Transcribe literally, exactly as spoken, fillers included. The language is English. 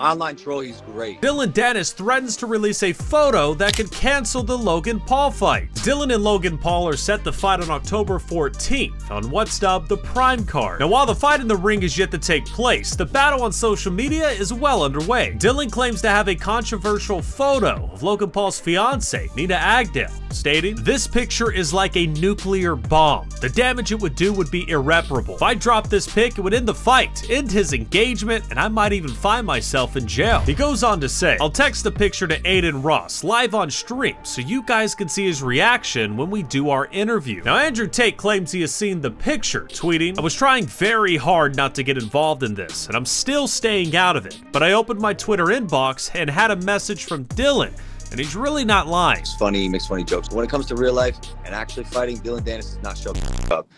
Online troll, he's great. Dillon Danis threatens to release a photo that could cancel the Logan Paul fight. Dillon and Logan Paul are set to fight on October fourteenth on what's dubbed the Prime Card. Now, while the fight in the ring is yet to take place, the battle on social media is well underway. Dillon claims to have a controversial photo of Logan Paul's fiance, Nina Agdal, stating, "This picture is like a nuclear bomb. The damage it would do would be irreparable. If I dropped this pic, it would end the fight, end his engagement, and I might even find myself in jail." He goes on to say, "I'll text the picture to Adin Ross live on stream so you guys can see his reaction when we do our interview." Now, Andrew Tate claims he has seen the picture, tweeting, "I was trying very hard not to get involved in this, and I'm still staying out of it. But I opened my Twitter inbox and had a message from Dillon, and he's really not lying." It's funny, he makes funny jokes. When it comes to real life and actually fighting, Dillon Danis is not showing up.